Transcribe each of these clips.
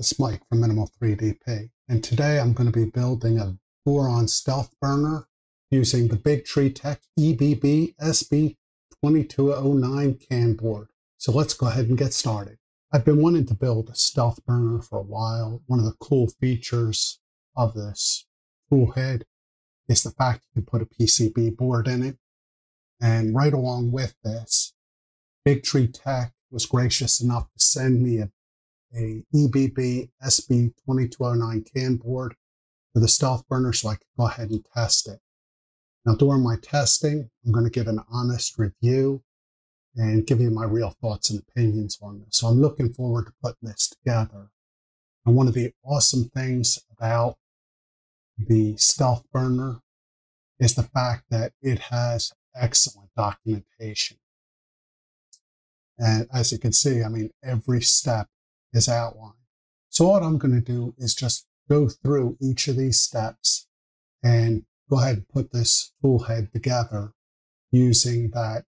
This is Mike from Minimal 3DP, and today I'm going to be building a Voron Stealthburner using the BigTreeTech EBB SB2209 CAN board. So let's go ahead and get started. I've been wanting to build a Stealthburner for a while. One of the cool features of this tool head is the fact you can put a PCB board in it. And right along with this, BigTreeTech was gracious enough to send me a EBB SB2209 CAN board for the Stealthburner so I can go ahead and test it. Now, during my testing, I'm going to give an honest review and give you my real thoughts and opinions on this. So I'm looking forward to putting this together. And one of the awesome things about the Stealthburner is the fact that it has excellent documentation. And as you can see, I mean, every step is outlined. So what I'm going to do is just go through each of these steps and go ahead and put this tool head together using that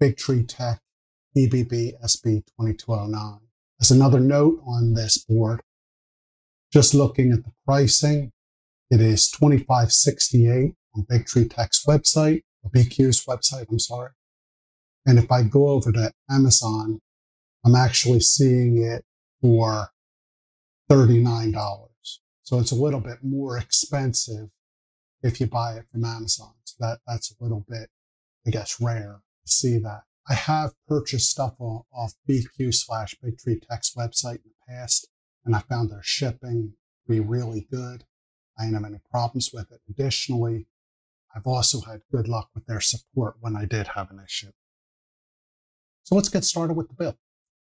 BigTreeTech EBB SB2209. As another note on this board, just looking at the pricing, it is $25.68 on BigTreeTech's website, or BQ's website, I'm sorry. And if I go over to Amazon, I'm actually seeing it for $39. So it's a little bit more expensive if you buy it from Amazon. So that's a little bit, I guess, rare to see that. I have purchased stuff off BQ/BigTreeTech's website in the past, and I found their shipping to be really good. I didn't have any problems with it. Additionally, I've also had good luck with their support when I did have an issue. So let's get started with the build.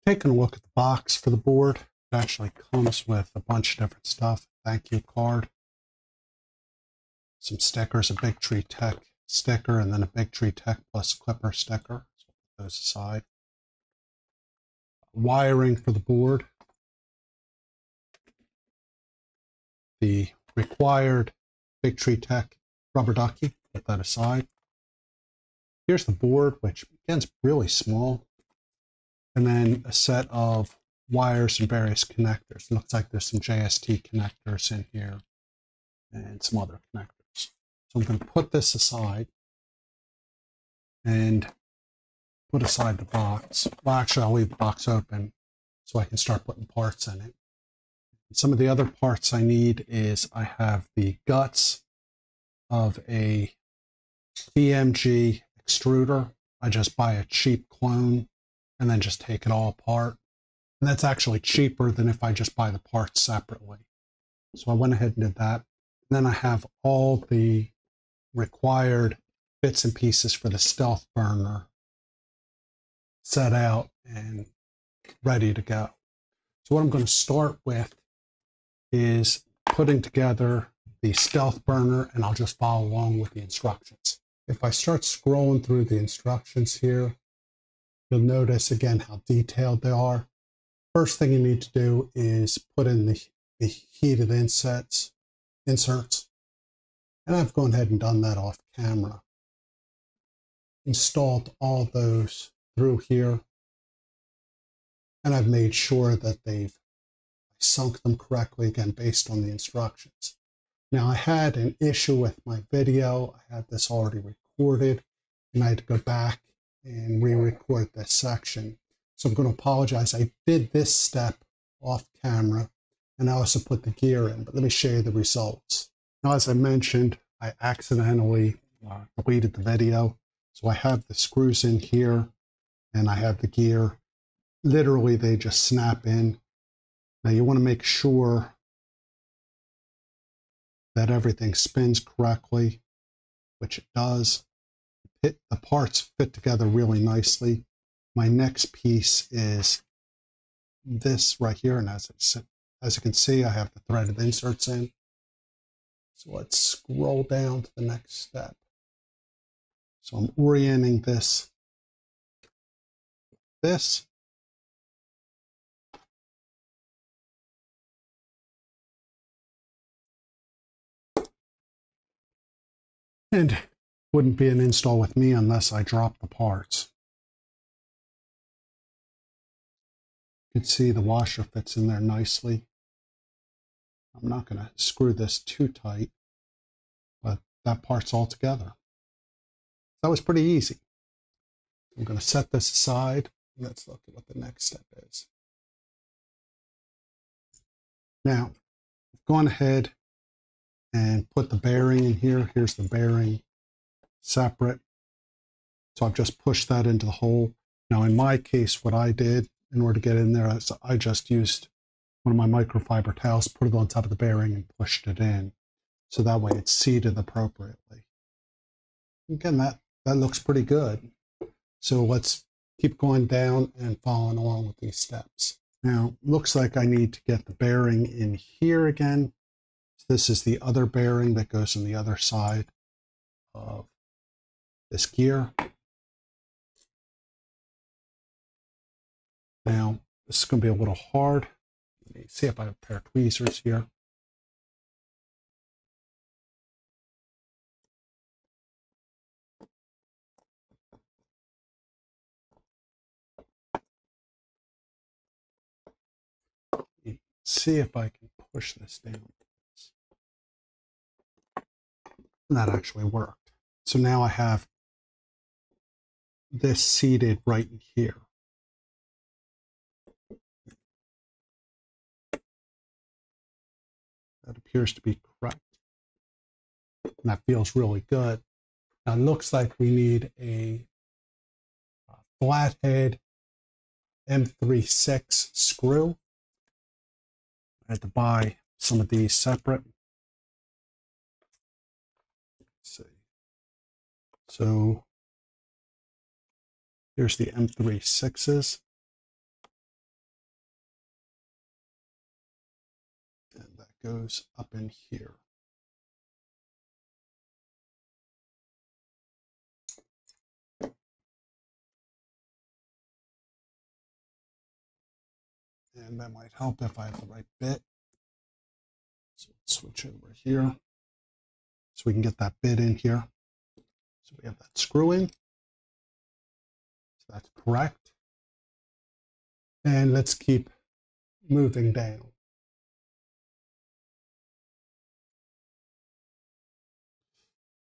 Taking a look at the box for the board, it actually comes with a bunch of different stuff. Thank you card, some stickers, a BigTreeTech sticker, and then a BigTreeTech plus Clipper sticker. So put those aside. Wiring for the board. The required BigTreeTech rubber ducky, put that aside. Here's the board, which again is really small. And then a set of wires and various connectors. It looks like there's some JST connectors in here and some other connectors. So I'm going to put this aside and put aside the box. Well, actually, I'll leave the box open so I can start putting parts in it. Some of the other parts I need is I have the guts of a BMG extruder. I just buy a cheap clone and then just take it all apart. And that's actually cheaper than if I just buy the parts separately. So I went ahead and did that. And then I have all the required bits and pieces for the Stealthburner set out and ready to go. So what I'm going to start with is putting together the Stealthburner, and I'll just follow along with the instructions. If I start scrolling through the instructions here, you'll notice again how detailed they are. First thing you need to do is put in the heated inserts. And I've gone ahead and done that off camera. Installed all those through here. And I've made sure that they've sunk them correctly, again, based on the instructions. Now, I had an issue with my video. I had this already recorded, and I had to go back and re-record this section. So I'm going to apologize. I did this step off camera, and I also put the gear in, but let me show you the results. Now, as I mentioned, I accidentally deleted the video. So I have the screws in here, and I have the gear. Literally, they just snap in. Now, you want to make sure that everything spins correctly, which it does. The parts fit together really nicely. My next piece is this right here, and as you can see, I have the threaded inserts in. So let's scroll down to the next step. So I'm orienting this with this. And wouldn't be an install with me unless I dropped the parts. You can see the washer fits in there nicely. I'm not going to screw this too tight, but that part's all together. That was pretty easy. I'm going to set this aside. Let's look at what the next step is. Now, I've gone ahead and put the bearing in here. Here's the bearing separate. So I've just pushed that into the hole. Now, in my case, what I did in order to get in there is I just used one of my microfiber towels, put it on top of the bearing, and pushed it in. So that way it's seated appropriately. Again, that looks pretty good. So let's keep going down and following along with these steps. Now, looks like I need to get the bearing in here again. This is the other bearing that goes on the other side of this gear. Now, this is going to be a little hard. Let me see if I have a pair of tweezers here. See if I can push this down. And that actually worked. So now I have this seated right in here. That appears to be correct. And that feels really good. Now it looks like we need a flathead M36 screw. I had to buy some of these separate. Let's see. So here's the M36s. And that goes up in here. And that might help if I have the right bit. So let's switch over here so we can get that bit in here. So we have that screw in. So that's correct. And let's keep moving down.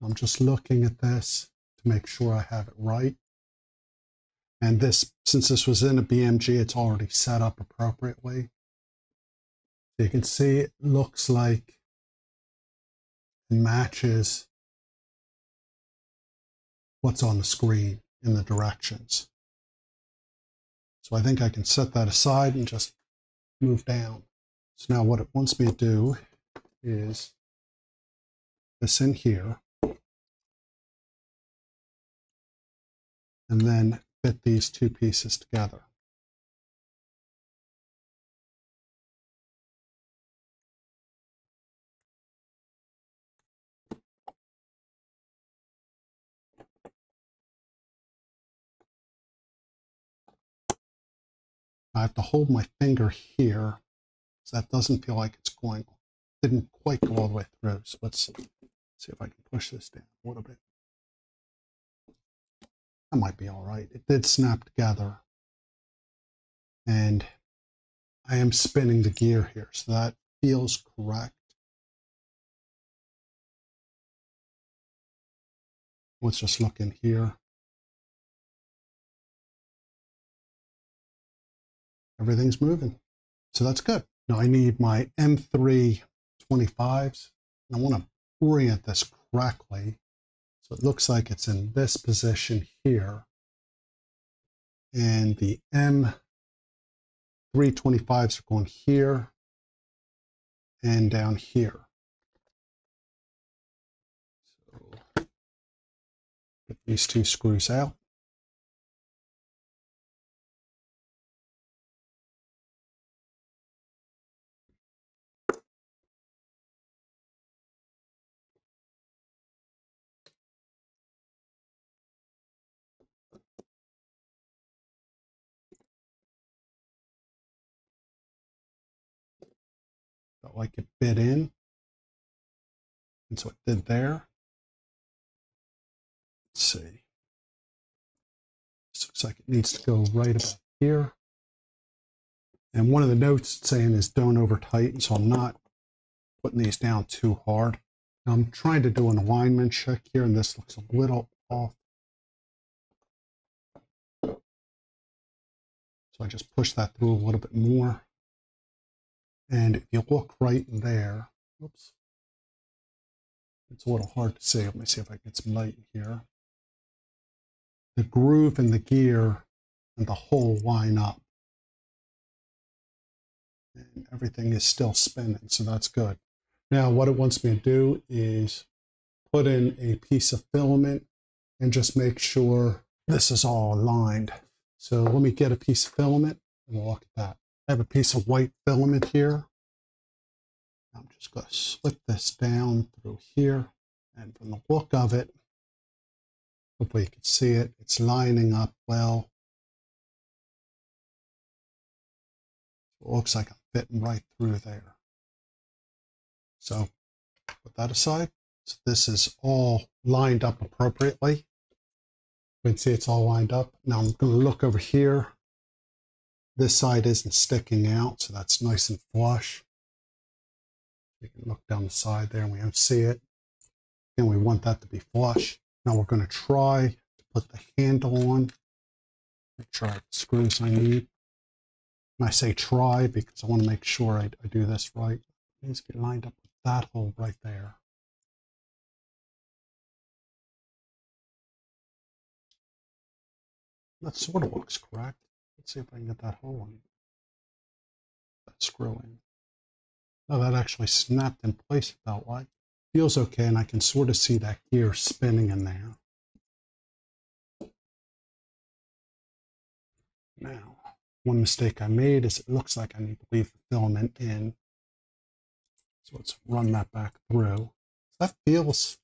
I'm just looking at this to make sure I have it right. And this, since this was in a BMG, it's already set up appropriately. So you can see it looks like it matches what's on the screen in the directions. So I think I can set that aside and just move down. So now what it wants me to do is this in here. And then fit these two pieces together. I have to hold my finger here, so that doesn't feel like it's going, didn't quite go all the way through. So let's see if I can push this down a little bit. That might be all right. It did snap together. And I am spinning the gear here, so that feels correct. Let's just look in here. Everything's moving. So that's good. Now I need my M3 25s. I want to orient this correctly. So it looks like it's in this position here. And the M325s are going here and down here. So get these two screws out. Like it bit in, and so it did there. Let's see. This looks like it needs to go right about here. And one of the notes saying is don't over tighten, so I'm not putting these down too hard. I'm trying to do an alignment check here, and this looks a little off. So I just push that through a little bit more. And if you look right there, oops, it's a little hard to see. Let me see if I can get some light here. The groove and the gear and the hole line up. And everything is still spinning, so that's good. Now, what it wants me to do is put in a piece of filament and just make sure this is all aligned. So let me get a piece of filament and we'll look at that. I have a piece of white filament here. I'm just going to slip this down through here. And from the look of it, hopefully you can see it, it's lining up well. It looks like I'm fitting right through there. So put that aside. So this is all lined up appropriately. You can see it's all lined up. Now I'm going to look over here. This side isn't sticking out, so that's nice and flush. You can look down the side there and we don't see it. And we want that to be flush. Now we're going to try to put the handle on. Make sure I have the screws I need. And I say try because I want to make sure I do this right. It needs to be lined up with that hole right there. That sort of looks correct. Let's see if I can get that hole in. That screw in. Oh, that actually snapped in place, felt like. Feels okay, and I can sort of see that gear spinning in there. Now, one mistake I made is it looks like I need to leave the filament in. So let's run that back through. That feels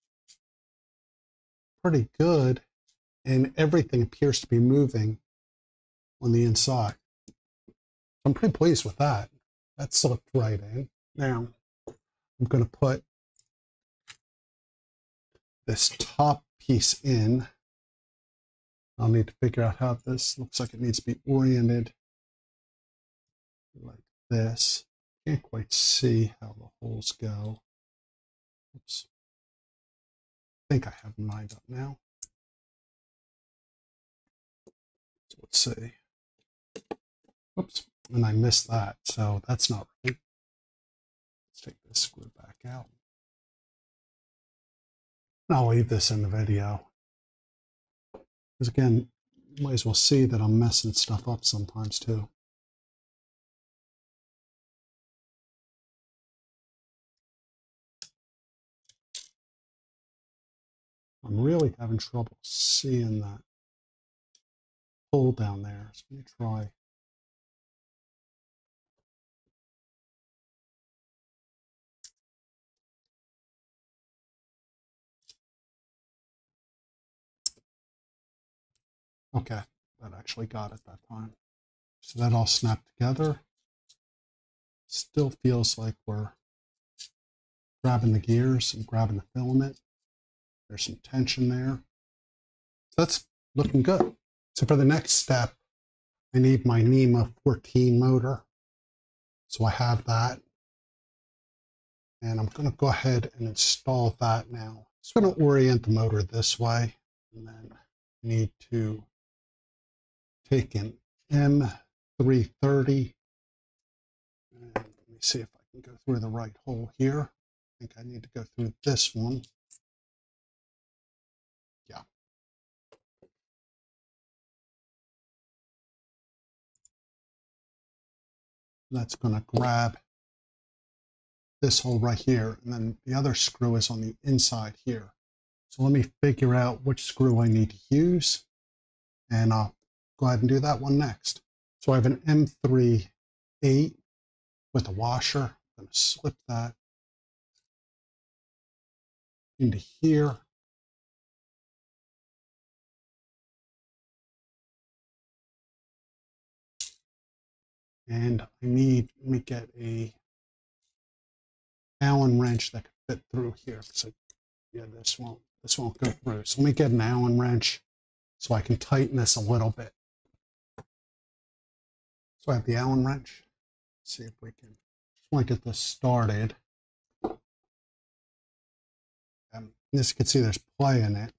pretty good, and everything appears to be moving on the inside. I'm pretty pleased with that. That slipped right in. Now, I'm going to put this top piece in. I'll need to figure out how this looks like it needs to be oriented. Like this. Can't quite see how the holes go. Oops. I think I have them lined up now. So let's see. Oops, and I missed that, so that's not right. Let's take this screw back out. And I'll leave this in the video. Because again, you might as well see that I'm messing stuff up sometimes too. I'm really having trouble seeing that hole down there. So let me try. Okay, that actually got it that time. So that all snapped together. Still feels like we're grabbing the gears and grabbing the filament. There's some tension there. So that's looking good. So for the next step, I need my NEMA 14 motor. So I have that. And I'm going to go ahead and install that now. Just going to orient the motor this way. And then I need to take an M330. And let me see if I can go through the right hole here. I think I need to go through this one. That's going to grab this hole right here, and then the other screw is on the inside here. So let me figure out which screw I need to use, and I'll go ahead and do that one next. So I have an M38 with a washer. I'm going to slip that into here. And I need, let me get a Allen wrench that can fit through here. So yeah, this won't go through. So let me get an Allen wrench so I can tighten this a little bit. So I have the Allen wrench. Let's see if we can, just want to get this started. So As you can see, there's play in it.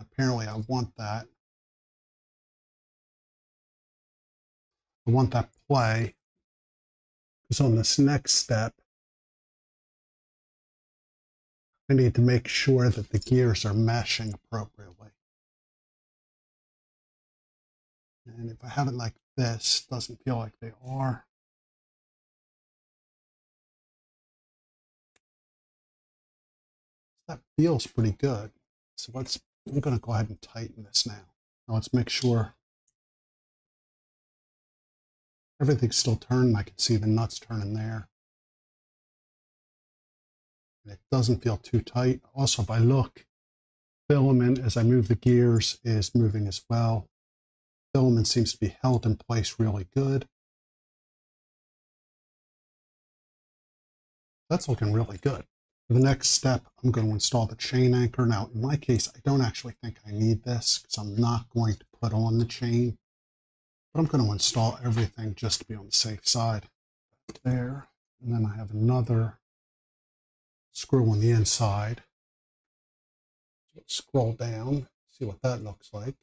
Apparently, I want that. I want that play, because on this next step, I need to make sure that the gears are meshing appropriately. And if I have it like this, doesn't feel like they are. That feels pretty good. So let's, I'm going to go ahead and tighten this now. Now let's make sure everything's still turned. I can see the nuts turning there. And it doesn't feel too tight. Also, if I look, filament as I move the gears is moving as well. Filament seems to be held in place really good. That's looking really good. For the next step, I'm going to install the chain anchor. Now, in my case, I don't actually think I need this because I'm not going to put on the chain. But I'm going to install everything just to be on the safe side. There. And then I have another screw on the inside. Let's scroll down, see what that looks like.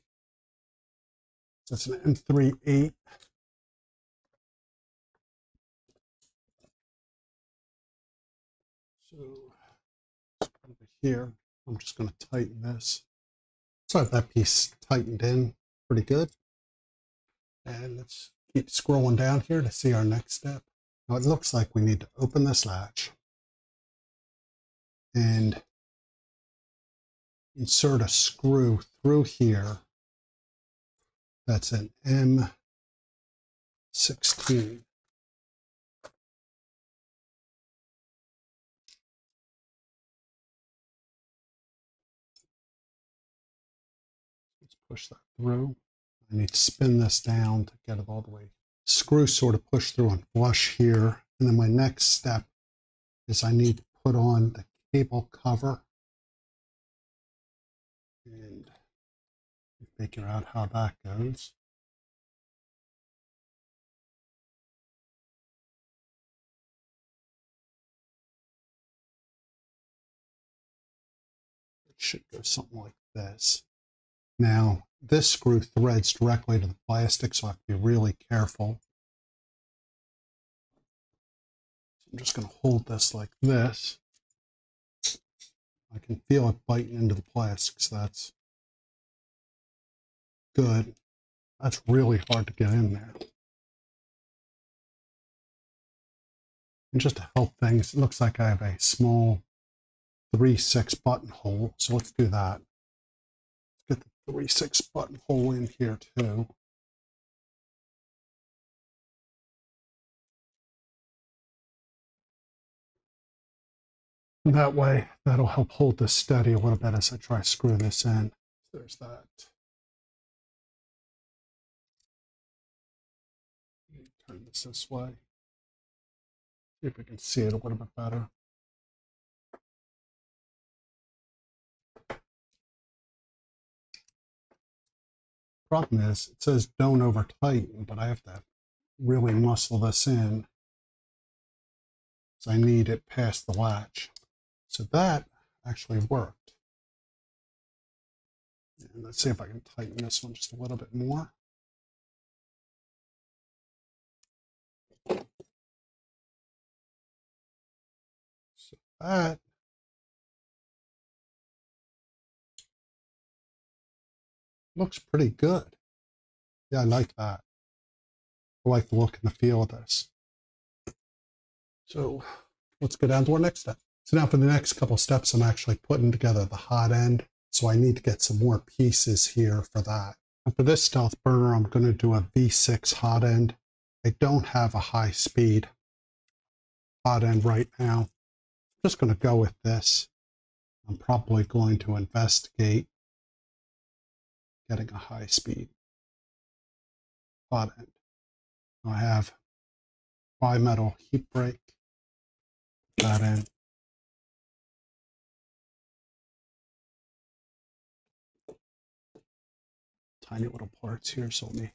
So it's an M38. So over here, I'm just going to tighten this. So I have that piece tightened in pretty good. And let's keep scrolling down here to see our next step. Now it looks like we need to open this latch and insert a screw through here. That's an M16. Let's push that through. I need to spin this down to get it all the way. Screw sort of push through and flush here. And then my next step is I need to put on the cable cover and figure out how that goes. It should go something like this. Now, this screw threads directly to the plastic, so I have to be really careful. So I'm just going to hold this like this. I can feel it biting into the plastic, so that's good. That's really hard to get in there. And just to help things, it looks like I have a small 3/6 buttonhole, so let's do that. Let's get the 3/6 buttonhole in here too. And that way, that'll help hold this steady a little bit as I try to screw this in. There's that. Turn this way. See if we can see it a little bit better. Problem is, it says don't over tighten, but I have to really muscle this in because I need it past the latch. So that actually worked. And let's see if I can tighten this one just a little bit more. That looks pretty good. Yeah, I like that. I like the look and the feel of this. So let's go down to our next step. So now for the next couple steps, I'm actually putting together the hot end. So I need to get some more pieces here for that. And for this Stealthburner, I'm going to do a V6 hot end. I don't have a high speed hot end right now. Just going to go with this. I'm probably going to investigate getting a high speed hot end. I have bimetal heat brake, that in. Tiny little parts here, so let me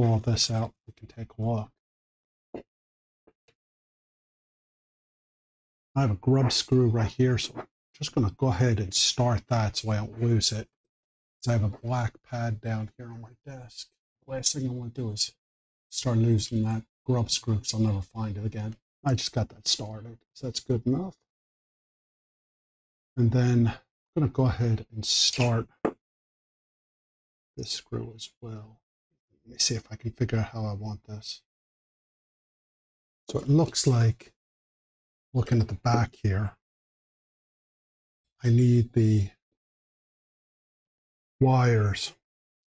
pull all this out, we can take a look. I have a grub screw right here, so I'm just going to go ahead and start that so I don't lose it. So I have a black pad down here on my desk. Last thing I want to do is start losing that grub screw because I'll never find it again. I just got that started, so that's good enough. And then I'm going to go ahead and start this screw as well. Let me see if I can figure out how I want this. So it looks like, looking at the back here, I need the wires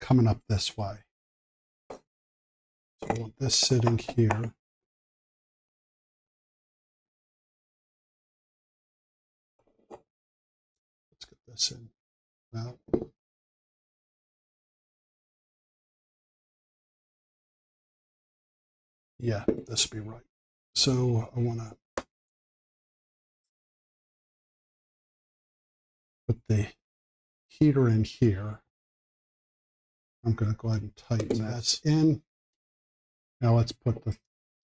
coming up this way. So I want this sitting here. Let's get this in. Now, yeah, this would be right. So I want to put the heater in here. I'm going to go ahead and tighten that in. Now let's put the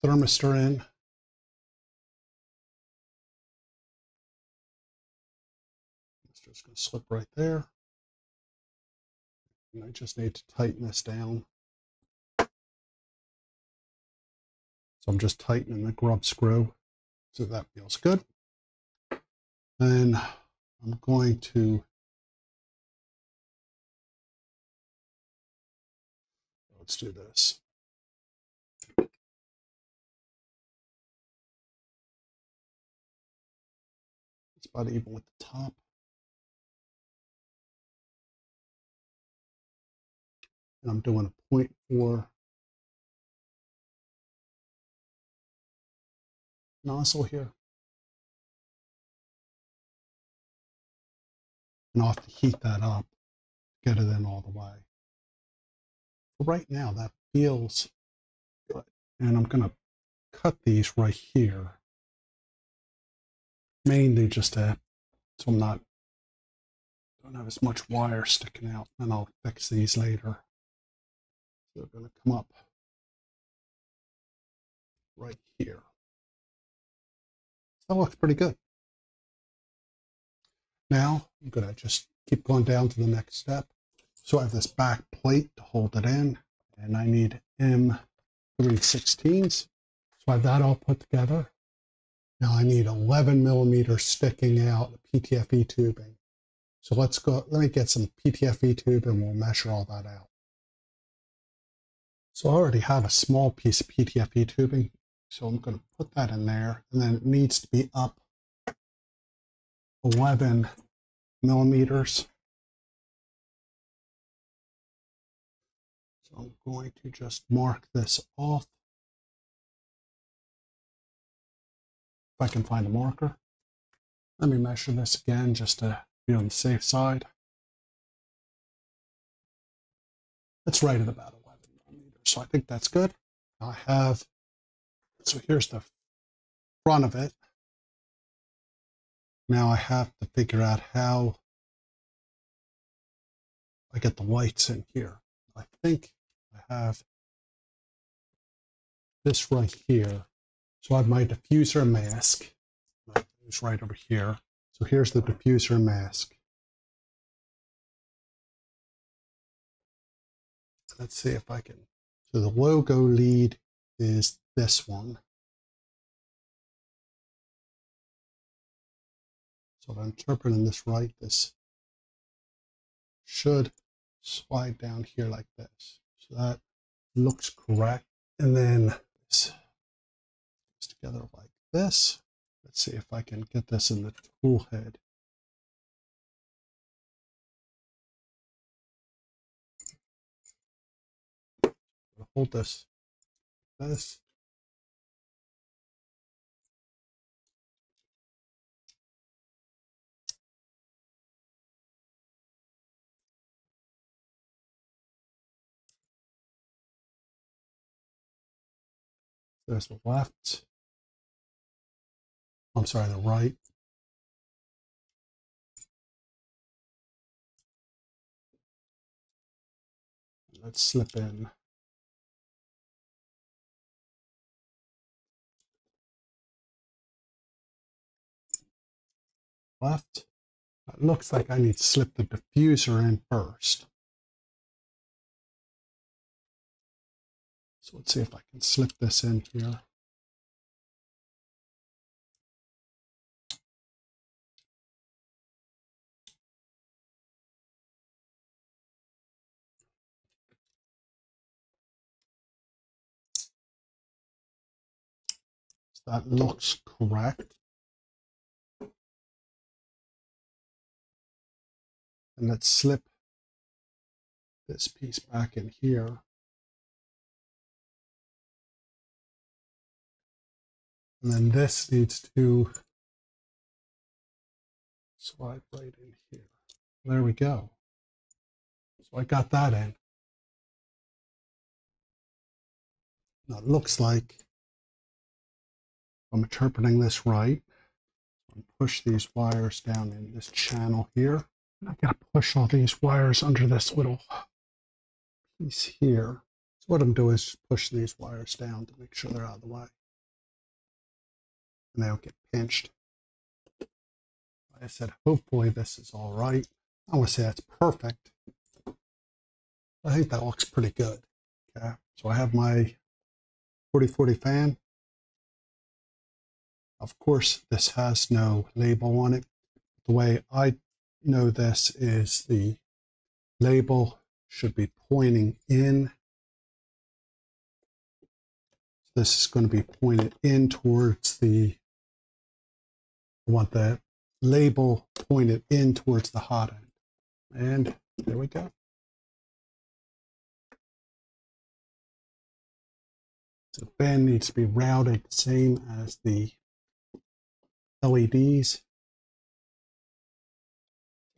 thermistor in. It's just going to slip right there. And I just need to tighten this down. So I'm just tightening the grub screw. So that feels good. Then I'm going to, let's do this. It's about even with the top. And I'm doing a 0.4 nozzle here. And I'll have to heat that up, get it in all the way. But right now, that feels good. And I'm going to cut these right here, mainly just to, so I'm not, don't have as much wire sticking out, and I'll fix these later. So they're going to come up right here. That looks pretty good. Now, I'm going to just keep going down to the next step. So I have this back plate to hold it in, and I need M316s. So I have that all put together. Now I need 11 millimeters sticking out PTFE tubing. So let's go, let me get some PTFE tube and we'll measure all that out. So I already have a small piece of PTFE tubing, so I'm going to put that in there, and then it needs to be up 11 millimeters. So I'm going to just mark this off. If I can find a marker. Let me measure this again just to be on the safe side. It's right at about 11 millimeters, so I think that's good. I have, so here's the front of it. Now I have to figure out how I get the lights in here. I think I have this right here. So I have my diffuser mask. It's right over here. So here's the diffuser mask. Let's see if I can. So the logo lead is this one. If I'm interpreting this right, this should slide down here like this. So that looks correct. And then this goes together like this. Let's see if I can get this in the tool head. I'll hold this like this. There's the left, I'm sorry, the right. Let's slip in left. It looks like I need to slip the diffuser in first. So let's see if I can slip this in here. That looks correct. And let's slip this piece back in here. And then this needs to slide right in here. There we go. So I got that in. Now it looks like I'm interpreting this right. I'm going to push these wires down in this channel here. And I've got to push all these wires under this little piece here. So what I'm doing is push these wires down to make sure they're out of the way. And they don't get pinched. Like I said, hopefully this is all right. I want to say that's perfect. I think that looks pretty good. Okay, so I have my 4040 fan. Of course, this has no label on it. The way I know this is the label should be pointing in. This is going to be pointed in towards the, I want the label pointed in towards the hot end. And there we go. So the fan needs to be routed the same as the LEDs.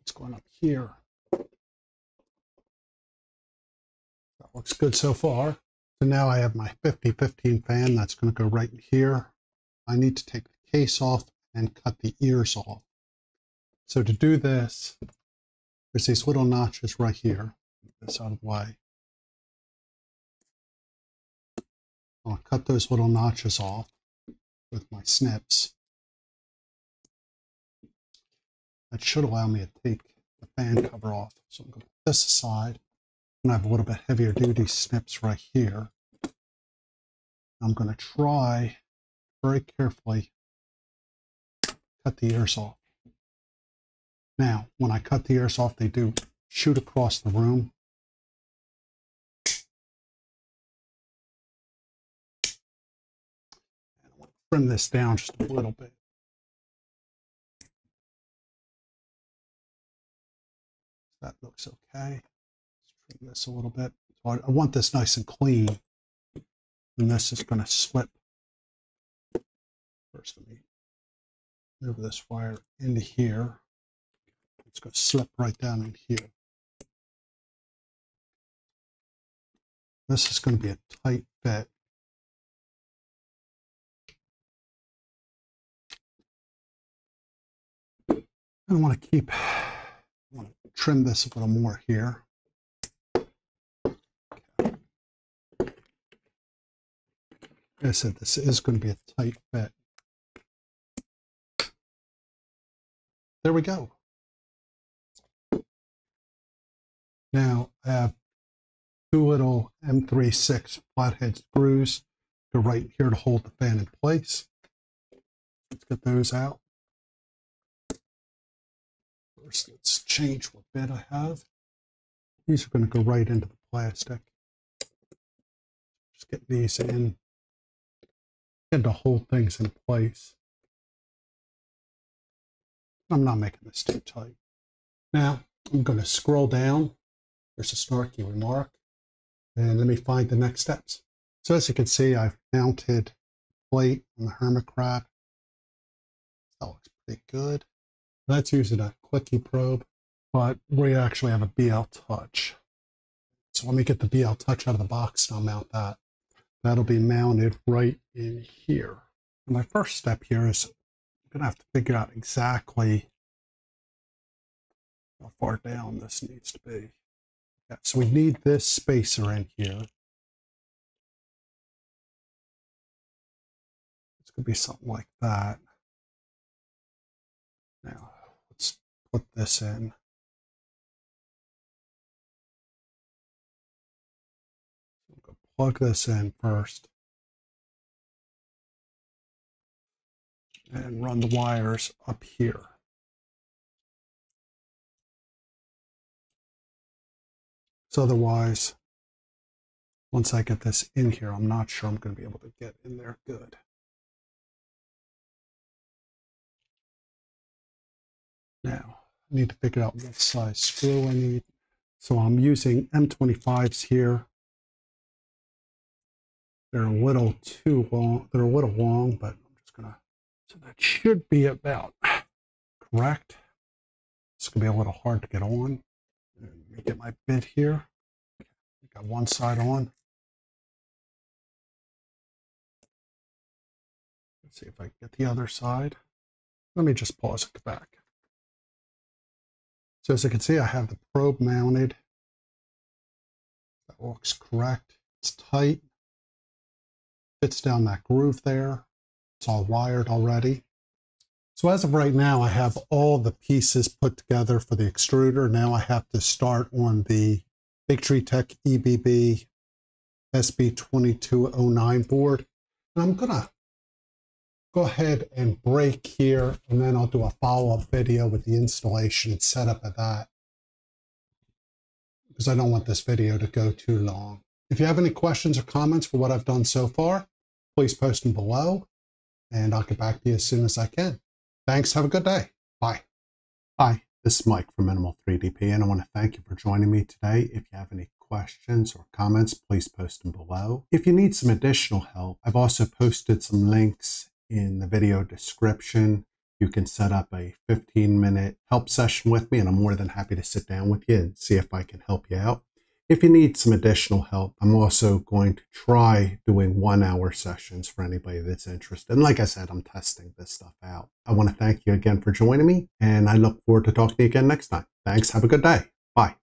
It's going up here. That looks good so far. So now I have my 5015 fan that's going to go right in here. I need to take the case off and cut the ears off. So to do this, there's these little notches right here. Get this out of the way. I'll cut those little notches off with my snips. That should allow me to take the fan cover off. So I'm going to put this aside, and I have a little bit heavier duty snips right here. I'm going to try very carefully cut the ears off. Now, when I cut the ears off, they do shoot across the room. And I want to trim this down just a little bit. That looks okay. Let's trim this a little bit. So I want this nice and clean. And this is going to slip. First, let me move this wire into here. It's going to slip right down in here. This is going to be a tight fit. I want to keep. Trim this a little more here. Okay. Like I said, this is going to be a tight fit. There we go. Now I have two little M36 flathead screws to right here to hold the fan in place. Let's get those out. First, let's change what bit I have. These are going to go right into the plastic. Just get these in and to hold things in place. I'm not making this too tight. Now, I'm going to scroll down. There's a snarky remark. And let me find the next steps. So as you can see, I've mounted the plate on the Hermocrat. That looks pretty good. That's using a clicky probe, but we actually have a BLTouch. So let me get the BLTouch out of the box and I'll mount that. That'll be mounted right in here. And my first step here is I'm going to have to figure out exactly how far down this needs to be. Okay, so we need this spacer in here. It's going to be something like that. Now, put this in. Plug this in first and run the wires up here. So otherwise, once I get this in here, I'm not sure I'm going to be able to get in there good. Now, I need to figure out what size screw I need. So I'm using M25s here. They're a little too long, they're a little long, but I'm just gonna, so that should be about correct. It's gonna be a little hard to get on. Let me get my bit here. Got one side on. Let's see if I can get the other side. Let me just pause it back. So as you can see, I have the probe mounted. That looks correct, it's tight. Fits down that groove there. It's all wired already. So as of right now, I have all the pieces put together for the extruder. Now I have to start on the BigTreeTech EBB SB2209 board. And I'm gonna go ahead and break here, and then I'll do a follow-up video with the installation and setup of that, because I don't want this video to go too long. If you have any questions or comments for what I've done so far, please post them below, and I'll get back to you as soon as I can. Thanks. Have a good day. Bye. Hi, this is Mike from Minimal 3DP, and I want to thank you for joining me today. If you have any questions or comments, please post them below. If you need some additional help, I've also posted some links in the video description. You can set up a 15-minute help session with me, and I'm more than happy to sit down with you and see if I can help you out. If you need some additional help, I'm also going to try doing 1-hour sessions for anybody that's interested. And like I said, I'm testing this stuff out. I want to thank you again for joining me, and I look forward to talking to you again next time. Thanks. Have a good day. Bye.